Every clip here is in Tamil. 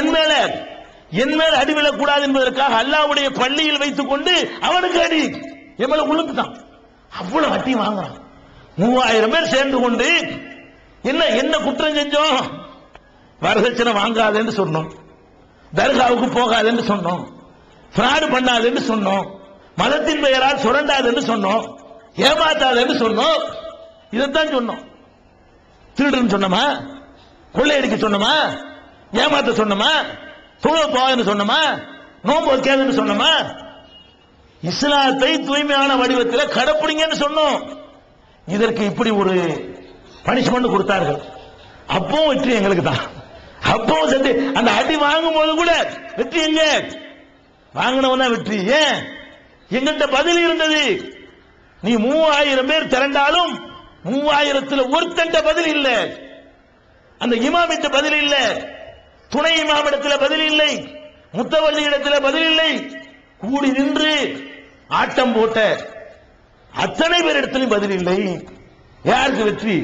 என் மேல அடி விழக்கூடாது என்பதற்காக அல்லாஹ்வுடைய பள்ளியில் வைத்துக் கொண்டு அவனுக்கு அடி என் மேல உளுந்துட்டான். அவ்வளவு அடி வாங்குறான். 3000 பேர் சேர்ந்து கொண்டு என்ன குற்றம் செஞ்சோம்? வரதட்சணை வாங்காதேன்னு சொன்னோம், தர்காவுக்கு போகாதேன்னு சொன்னோம், ஃப்ராடு பண்ணாதேன்னு சொன்னோம், மதத்தின் பெயரால் சுரண்டாதுன்னு சொன்னோம், ஏமாத்தாதேன்னு சொன்னோம். இதைத்தான் சொன்னோம். திருடுன்னு சொன்னோமா? கொள்ளையடிக்க சொன்னோமா? ஏமாத்த சொன்னோமா? தொழுவ போகாதுன்னு சொன்னோமா? நோம்பு வைக்காதுன்னு சொன்னோமா? இஸ்லாத்தை தூய்மையான வடிவத்தில் கடைப்பிடிங்கன்னு சொன்னோம். இதற்கு இப்படி ஒரு பனிஷ்மெண்ட் கொடுத்தார்கள். அப்பவும் வெற்றி எங்களுக்கு தான். அப்பவும் சரி, அந்த அடி வாங்கும் போது கூட வெற்றி எங்க வாங்கினவனா வெற்றி? ஏன்? எங்கள்கிட்ட பதில் இருந்தது. நீ 3000 பேர் திரண்டாலும் 3000த்துல ஒருத்தண்ட பதில் இல்லை. அந்த இமாமிட்ட பதில் இல்லை, துணை இமாமிடத்தில் பதில் இல்லை, முத்தவல்லி இடத்துல பதில் இல்லை. கூடி நின்று ஆட்டம் போட்ட அத்தனை பேர் இடத்திலும் பதில் இல்லை. யாருக்கு வெற்றி?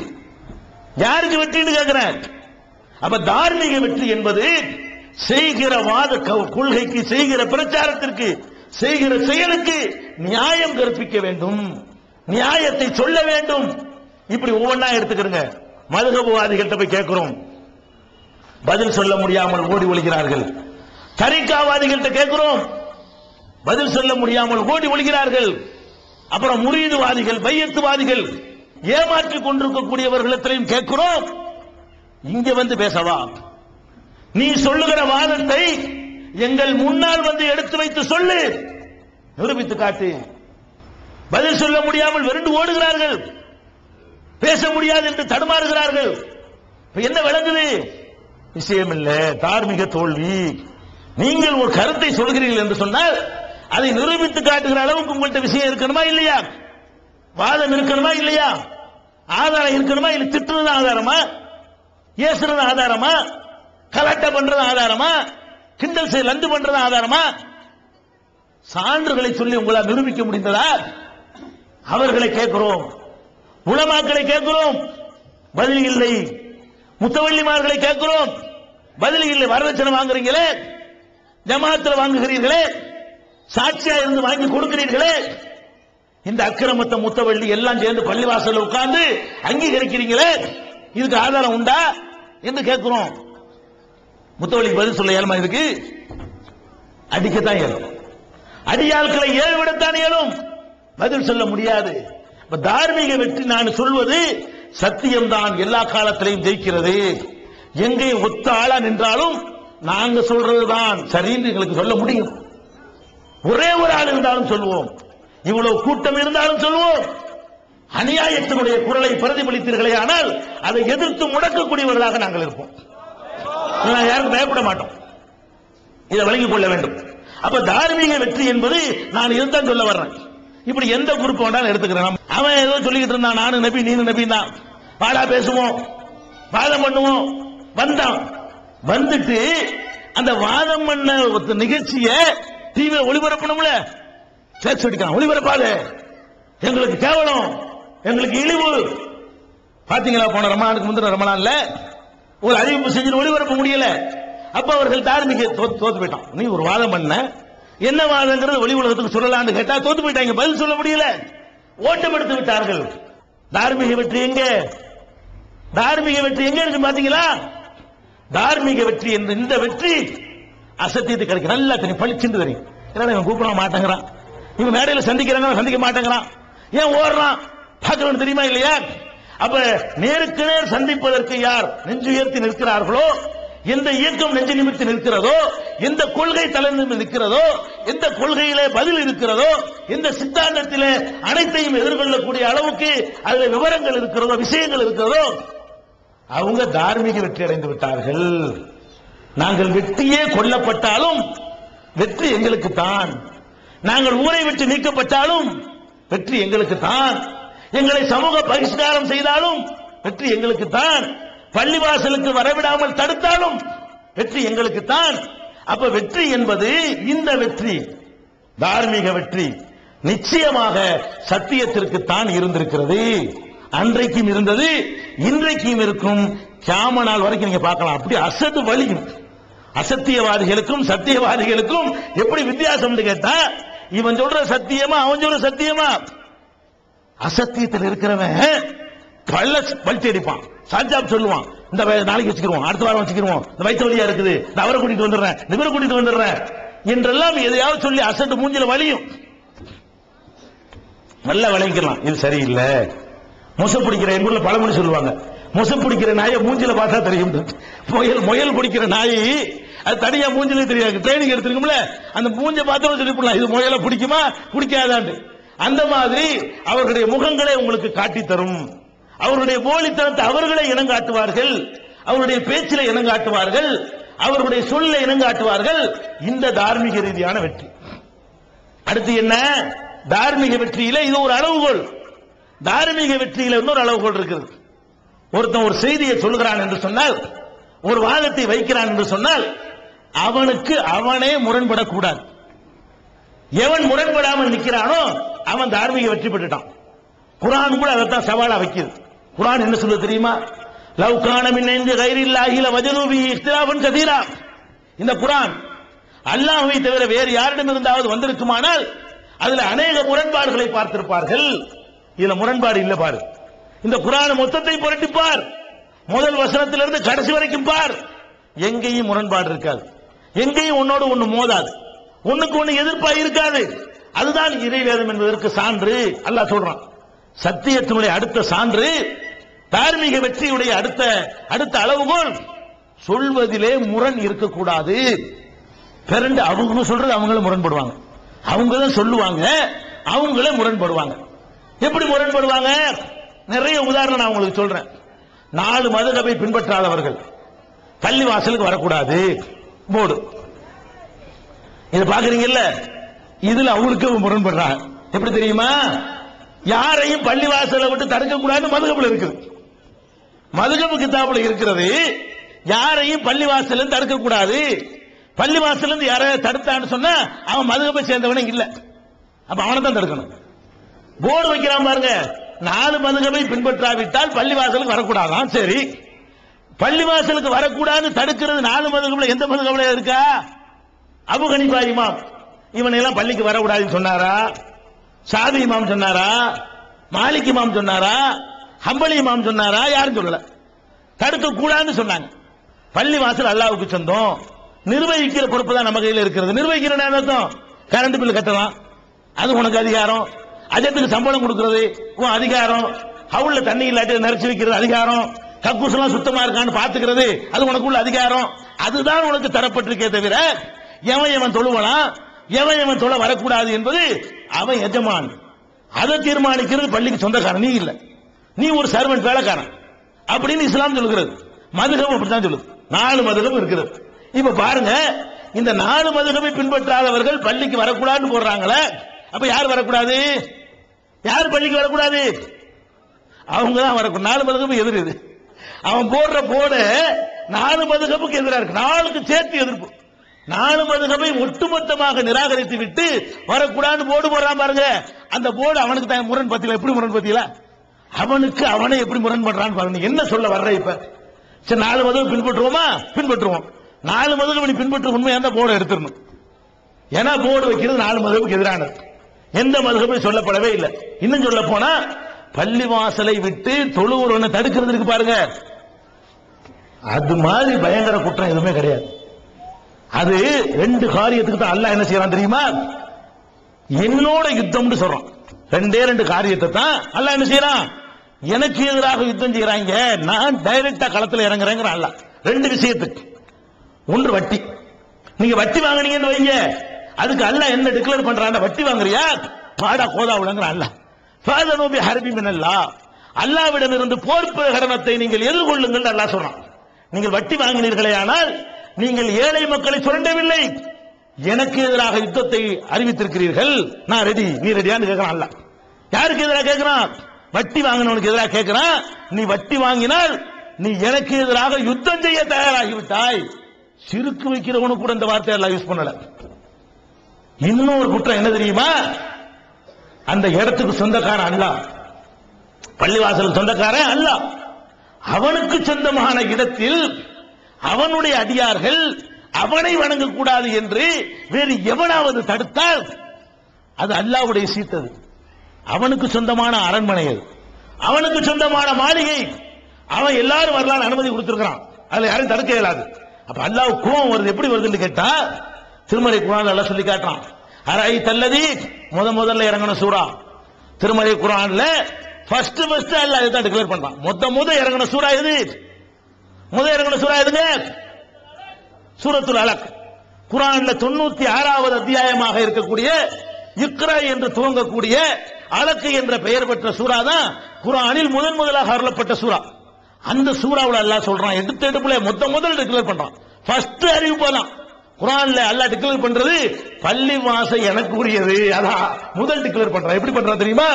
யாருக்கு வெற்றின்னு கேட்கிறேன். அப்ப தார்மீக வெற்றி என்பது செய்கிற வாத கொள்கைக்கு, செய்கிற பிரச்சாரத்திற்கு, செய்கிற செயலுக்கு நியாயம் கற்பிக்க வேண்டும், நியாயத்தை சொல்ல வேண்டும். இப்படி ஒவ்வொன்றா எடுத்துக்கிறங்க. மதுகபுவாதிகள்கிட்ட போய் கேட்கிறோம், பதில் சொல்ல முடியாமல் ஓடி ஒழிகிறார்கள். தரிகாவாதிகள்கிட்ட கேட்கிறோம், பதில் சொல்ல முடியாமல் ஓடி ஒழிகிறார்கள். அப்புறம் முரீதுவாதிகள், பையத்துவாதிகள், ஏமாற்றிக் கொண்டிருக்கக்கூடியவர்களிடத்திலையும் கேட்கிறோம். இங்க வந்து பேசவா? நீ சொல்லுகிற வாதத்தை எங்கள் முன்னால் வந்து எடுத்து வைத்து சொல்லு, நிரூபித்து காட்டு. பதில் சொல்ல முடியாமல் விரண்டு ஓடுகிறார்கள், பேச முடியாது என்று தடுமாறுகிறார்கள். என்ன விளங்குது? விஷயம் இல்லை, தார்மீக தோல்வி. நீங்கள் ஒரு கருத்தை சொல்கிறீர்கள் என்று சொன்னால் அதை நிரூபித்து காட்டுகிற அளவுக்கு உங்கள்கிட்ட விஷயம் இருக்கணுமா இல்லையா? வாதம் இருக்கணுமா இல்லையா? ஆதாரம் இருக்கணுமா இல்லை? திட்டுறது ஆதாரமா? ஏசுறது ஆதாரமா? கலாட்டை பண்றது ஆதாரமா? கிண்டல் செய்ய லந்து பண்றது ஆதாரமா? சான்றுகளை சொல்லி உங்களால் நிரூபிக்க முடிந்ததா? அவர்களை கேட்கிறோம், உலமாக்களை கேட்கிறோம், பதில் இல்லை. முத்தவல்லிமார்களை கேட்கிறோம், பதில் இல்லை. வரதட்சணை வாங்குறீங்களே, ஜமாத்தில் வாங்குகிறீர்களே, சாட்சியா இருந்து வாங்கி கொடுக்கிறீர்களே, இந்த அக்கிரமத்தை முத்தவள்ளி எல்லாம் சேர்ந்து பள்ளிவாசல உட்கார்ந்து அங்கீகரிக்கிறீங்களே, இதுக்கு ஆதாரம் உண்டா என்று கேட்கிறோம். முத்தவள்ளிக்கு பதில் சொல்ல ஏழுமா? இதுக்கு அடிக்கத்தான் ஏழும், அடியாட்களை ஏழுவிடத்தான் ஏழும், பதில் சொல்ல முடியாது. தார்மீக வெற்றி நான் சொல்வது சத்தியம்தான், எல்லா காலத்திலையும் ஜெயிக்கிறது. எங்கேயும் ஒத்த ஆளா நின்றாலும் நாங்க சொல்றதுதான் சரின்னு எங்களுக்கு சொல்ல முடியும். ஒரே ஒரு ஆள் இருந்தாலும் சொல்லுவோம், இவ்வளவு கூட்டம் இருந்தாலும் சொல்லுவோம். அநியாயத்தினுடைய குரலை பிரதிபலித்தீர்களே, ஆனால் அதை எதிர்த்து முடக்கக்கூடியவர்களாக நாங்கள் இருப்போம். யாருக்கும் பயப்பட மாட்டோம். இதை வழங்கிக் கொள்ள வேண்டும். அப்ப தார்மீக வெற்றி என்பது நான் இருந்தால் சொல்ல வர்றேன். இப்படி எந்த குரூப் வேண்டாலும் எடுத்துக்கிறேன். அவன் ஏதோ சொல்லிக்கிட்டு இருந்தான், நானும் நபி நீனும் நபி தான், பாடா பேசுவோம், வாதம் பண்ணுவோம். வந்தான், வந்துட்டு அந்த வாதம் பண்ண ஒரு நிகழ்ச்சியை டிவியில ஒளிபரப்பணும்ல, சேர்த்து அடிக்கலாம், ஒளிபரப்பாது, எங்களுக்கு கேவலம், எங்களுக்கு இழிவு. பாத்தீங்களா, போன ரமலானுக்கு முந்தின ரமலான்ல ஒரு அறிவிப்பு செஞ்சு ஒளிபரப்ப முடியல. அப்ப அவர்கள் தார்மீக தோத்து போயிட்டான். நீ ஒரு வாதம் பண்ண, என்ன வாதங்கிறது ஒளி உலகத்துக்கு சொல்லலான்னு கேட்டா தோத்து போயிட்டாங்க, பதில் சொல்ல முடியல, ஓட்டம் எடுத்து விட்டார்கள். தார்மீக வெற்றி எங்க? தார்மீக வெற்றி எங்க இருக்கு பாத்தீங்களா? தார்மீக வெற்றி என்ற இந்த வெற்றி அசத்தியத்தை கிடைக்கும். நல்லா தெரியும், பளிச்சுன்னு தெரியும். இவன் கூப்பிட மாட்டேங்கிறான், இவன் மேடையில் சந்திக்கிறாங்க, சந்திக்க மாட்டேங்கிறான், ஏன் ஓடுறான் பார்க்கணும் தெரியுமா இல்லையா? அப்ப நேருக்கு நேர் சந்திப்பதற்கு யார் நெஞ்சு உயர்த்தி நிற்கிறார்களோ, எந்த இயக்கம் நெஞ்சு நிமித்தி நிற்கிறதோ, எந்த கொள்கை தலைநிமித்தி நிற்கிறதோ, எந்த கொள்கையிலே பதில் இருக்கிறதோ, எந்த சித்தாந்தத்திலே அனைத்தையும் எதிர்கொள்ளக்கூடிய அளவுக்கு அதுல விவரங்கள் இருக்கிறதோ, விஷயங்கள் இருக்கிறதோ, அவங்க தார்மீக வெற்றி அடைந்து விட்டார்கள். நாங்கள் வெற்றியே கொல்லப்பட்டாலும் வெற்றி எங்களுக்கு தான், நாங்கள் ஊரை விட்டு நீக்கப்பட்டாலும் வெற்றி எங்களுக்கு தான், எங்களை சமூக பகிஷ்காரம் செய்தாலும் வெற்றி எங்களுக்கு தான், பள்ளிவாசலுக்கு வரவிடாமல் தடுத்தாலும் வெற்றி எங்களுக்கு தான். அப்ப வெற்றி என்பது இந்த வெற்றி, தார்மீக வெற்றி நிச்சயமாக சத்தியத்திற்கு தான் இருந்திருக்கிறது. அன்றைக்கும் இருந்தது, இன்றைக்கும் இருக்கும், கியாம நாள் வரைக்கும் நீங்க பார்க்கலாம். அப்படி அசது வலிக்கும், அசத்தியவாதிகளுக்கும் சத்தியவாதிகளுக்கும் எப்படி வித்தியாசம்னு கேட்டா இவன் சொல்ற சத்தியமா அவன் சொல்ற சத்தியமா அசத்தியத்தில் இருக்கிறவன் பல்ல பல்டி அடிப்பான் சாஞ்சாப் சொல்லுவான் இந்த நாளைக்கு வச்சுக்கிறோம் அடுத்த வாரம் வச்சுக்கிறோம் இந்த வயிற்று வலியா இருக்குது நான் அவரை கூட்டிட்டு வந்துடுறேன் நிபுண கூட்டிட்டு வந்துடுறேன் என்றெல்லாம் எதையாவது சொல்லி அசட்டு மூஞ்சில வலியும் நல்லா விளைவிக்கலாம் இது சரியில்லை மொசை பிடிக்கிற எங்க ஊர்ல பழமொழி சொல்லுவாங்க மொசை பிடிக்கிற நாயை மூஞ்சில பார்த்தா தெரியும் முயல் பிடிக்கிற நாய் அது தனியா மூஞ்சிலே தெரியாது ட்ரைனிங் எடுத்துருக்கும்ல அந்த மூஞ்ச பார்த்தோன்னு சொல்லி போடலாம் இது முயலை பிடிக்குமா பிடிக்காதான்னு அந்த மாதிரி அவர்களுடைய முகங்களை உங்களுக்கு காட்டி தரும் அவருடைய போலித்தனத்தை அவர்களை இனங்காட்டுவார்கள் அவருடைய பேச்சில இனங்காட்டுவார்கள் அவருடைய சொல்ல இனங்காட்டுவார்கள் இந்த தார்மீக ரீதியான வெற்றி அடுத்து என்ன தார்மீக வெற்றியில இது ஒரு அளவுகோல் தார்மீக வெற்றியில இன்னொரு அளவுகோல் இருக்கிறது ஒருத்தன் ஒரு செய்தியை சொல்கிறான் என்று சொன்னால் ஒரு வாதத்தை வைக்கிறான் என்று சொன்னால் அவனுக்கு அவனே முரண்படக்கூடாது எவன் முரண்படாமல் நிற்கிறானோ அவன் தார்மீக வெற்றி பெற்றுட்டான் குரான் கூட அதைத்தான் சவாலா வைக்கிறது குரான் என்ன சொல்ல தெரியுமா லவ் கான மின்னே கைரில்லாஹில வஜலூபி இஃப்திலாஃபன் கதீரா இந்த குரான் அல்லாஹ்வை தவிர வேறு யாரிடம் இருந்தாவது வந்திருக்குமானால் அதுல அநேக முரண்பாடுகளை பார்த்திருப்பார்கள் இதுல முரண்பாடு இல்ல பாரு இந்த குரான் மொத்தத்தை புரட்டிப்பார் முதல் வசனத்திலிருந்து கடைசி வரைக்கும் பார் எங்கேயும் முரண்பாடு இருக்காது எங்கேயும் ஒன்னோடு ஒண்ணு மோதாது ஒண்ணுக்கு ஒண்ணு எதிர்ப்பாக இருக்காது அதுதான் இறைவேதம் என்பதற்கு சான்று அல்லாஹ் சொல்றான் சத்தியத்தினுடைய அடுத்த சான்று தார்மீக வெற்றியுடைய அடுத்த அளவுகோல் சொல்வதிலே முரண் இருக்கக்கூடாது பெருண்டு அவங்க சொல்றது அவங்களும் முரண்படுவாங்க அவங்களும் சொல்லுவாங்க அவங்களே முரண்படுவாங்க எப்படி முரண்படுவாங்க நிறைய உதாரணம் நான் உங்களுக்கு சொல்றேன் 4 மதுகபை பின்பற்றாதவர்கள் பள்ளி வாசலுக்கு வரக்கூடாது போர்டு இது பாக்குறீங்கல்ல இதுல அவங்களுக்கு முரண்படுறாங்க எப்படி தெரியுமா யாரையும் பள்ளி வாசலை விட்டு தடுக்கக்கூடாதுன்னு மதுகபுல இருக்குது மதுகபு கிதாபுல இருக்கிறது யாரையும் பள்ளி வாசல தடுக்கக்கூடாது பள்ளி வாசல இருந்து யாரைய தடுத்தான்னு சொன்னா அவன் மதுகபை சேர்ந்தவனே இல்லை அப்ப அவனை தான் தடுக்கணும் போர்டு வைக்கிறான் பாருங்க 4 மதுகபை பின்பற்றாவிட்டால் பள்ளி வாசலுக்கு வரக்கூடாதான் சரி பள்ளி வாசலுக்கு வரக்கூடாது தடுக்கிறது 4 மதுகபுல எந்த மதுகபுல இருக்கா அபூ ஹனீஃபா இமாம் இவனை எல்லாம் பள்ளிக்கு வரக்கூடாதுன்னு சொன்னாரா சாதி இமாம் சொன்னாரா மாலிக் இமாம் சொன்னாரா ஹம்பலி இமாம் சொன்னாரா யாரும் சொல்லல தடுக்க கூடாதுன்னு சொன்னாங்க பள்ளி வாசல் அல்லாஹ்வுக்கு சொந்தம் நிர்வகிக்கிற பொறுப்பு தான் நம்ம கையில் இருக்கிறது நிர்வகிக்கிற நேரத்தும் கரண்ட் பில் கட்டலாம் அது உனக்கு அதிகாரம் அஜத்துக்கு சம்பளம் கொடுக்கிறது உன் அதிகாரம் ஹவுல்ல தண்ணி இல்லாட்டி நிறைச்சு வைக்கிறது அதிகாரம் கக்கூசெல்லாம் சுத்தமா இருக்கான்னு பாத்துக்கிறது அது உனக்குள்ள அதிகாரம் அதுதான் உனக்கு தரப்பட்டிருக்கே தவிர எவன் தொழுவலாம் எவன் தொழ வரக்கூடாது என்பது அவன் எஜமான் அதை தீர்மானிக்கிறது பள்ளிக்கு சொந்தக்காரன் நீ இல்ல நீ ஒரு சர்வன்ட் வேலைக்காரன் அப்படின்னு இஸ்லாம் சொல்லுகிறது மதுகபம் அப்படித்தான் சொல்லுது 4 மதுகபம் இருக்கிறது இப்ப பாருங்க இந்த 4 மதுகபை பின்பற்றாதவர்கள் பள்ளிக்கு வரக்கூடாதுன்னு போடுறாங்களே அப்ப யார் வரக்கூடாது யார் பள்ளிக்கு வரக்கூடாது அவங்க தான் வரக்கூடாது 4 மதுகபு எதிர் இது அவன் போடுற போட 4 மதுகபுக்கு எதிராக இருக்கு 4க்கு சேர்த்து எதிர்ப்பு 4 மதுகபை ஒட்டுமொத்தமாக நிராகரித்து விட்டு வரக்கூடாதுன்னு போர்டு போடுறான் பாருங்க அந்த போர்டு அவனுக்கு தான் முரண் பத்தியில எப்படி முரண் பத்தியில அவனுக்கு அவனை எப்படி முரண் பண்றான்னு பாருங்க என்ன சொல்ல வர்ற இப்ப சரி 4 மதுகபை பின்பற்றுவோமா பின்பற்றுவோம் 4 மதுகபை பின்பற்ற உண்மையா இருந்தா போர்டு எடுத்துடணும் ஏன்னா போர்டு வைக்கிறது 4 மதுகபுக்கு எதிரானது எந்த மதுகபையும் சொல்லப்படவே இல்லை இன்னும் சொல்ல போனா பள்ளி வாசலை விட்டு தொழுவுறவனை தடுக்கிறதுக்கு பாருங்க அது மாதிரி பயங்கர குற்றம் எதுவுமே கிடையாது அது 2 காரியத்துக்கு தான் அல்லாஹ் என்ன செய்யறான் தெரியுமா என்னோட யுத்தம்னு சொல்றான் 2 காரியத்தை தான் அல்லாஹ் என்ன செய்யறான் எனக்கு எதிராக யுத்தம் செய்யறாங்க நான் டைரக்டா களத்தில் இறங்குறேங்கிற அல்லாஹ் 2 விஷயத்துக்கு ஒன்று வட்டி நீங்க வட்டி வாங்கினீங்கன்னு வைங்க அதுக்கு அல்லாஹ் என்ன டிக்ளேர் பண்றான் வட்டி வாங்குறியா பாடா கோதா உலங்குற அல்லாஹ் ஃபாதனு பி ஹர்பி மினல்லாஹ் அல்லாஹ்விடம் இருந்து போர் பிரகடனத்தை நீங்கள் எதிர்கொள்ளுங்கள் அல்லாஹ் சொல்றான் நீங்கள் வட்டி வாங்கினீர்களே ஆனால் நீங்கள் ஏழை மக்களை சுரண்டவில்லை எனக்கு எதிராக யுத்தத்தை அறிவித்திருக்கிறீர்கள் நான் ரெடி நீ ரெடியான்னு கேட்கிறான் அல்லாஹ் யாருக்கு எதிராக கேட்கிறான் வட்டி வாங்கினவனுக்கு எதிராக கேட்கிறான் நீ வட்டி வாங்கினால் நீ எனக்கு எதிராக யுத்தம் செய்ய தயாராகிவிட்டாய் சிறுக்கு வைக்கிறவனு கூட இந்த வார்த்தை அல்லாஹ் யூஸ் பண்ணல இன்னொரு குற்றம் என்ன தெரியுமா அந்த இடத்துக்கு சொந்தக்காரன் அல்லாஹ் பள்ளிவாசல் சொந்தக்காரன் அல்லாஹ் அவனுக்கு சொந்தமான இடத்தில் அவனுடைய அடியார்கள் அவனை வணங்கக்கூடாது என்று வேறு எவனாவது தடுத்தால் அது அல்லாஹ்வுடைய சீட்டது. அவனுக்கு சொந்தமான அரண்மனை, அவனுக்கு சொந்தமான மாளிகை, அவன் எல்லாரும் வரலான்னு அனுமதி கொடுத்திருக்கான். அதுல யாரும் தடுக்க இயலாது. அப்ப அல்லாஹ் கோபம் வருது. எப்படி வருதுன்னு கேட்டா திருமலை குர்ஆன்ல அல்லாஹ் சொல்லி காட்டுறான். அரைத் அல்லதி முதல்ல இறங்கின சூரா திருமலை குர்ஆன்ல ஃபர்ஸ்ட் அல்லாஹ் இத டிக்ளேர் பண்றான். முத இறங்கின சூரா எது? சூரத்துல் அலக். குர்ஆன்ல 96வது அத்தியாயமாக இருக்கக்கூடிய இக்ரா என்று துவங்கக்கூடிய அலக் என்ற பெயர் பெற்ற சூரா தான் குர்ஆனில் முதலாக அருளப்பட்ட சூரா. அந்த சூராவுல அல்லாஹ் சொல்றான், எடுத்தெடுப்புல முதல்ல டிக்ளேர் பண்றான். ஃபர்ஸ்ட் அறிவிப்பான் குர்ஆன்ல அல்லாஹ் டிக்ளேர் பண்றது பள்ளிவாசல் எனக்கு உரியது. அதான் முதல் டிக்ளேர் பண்றான். எப்படி பண்றான் தெரியுமா?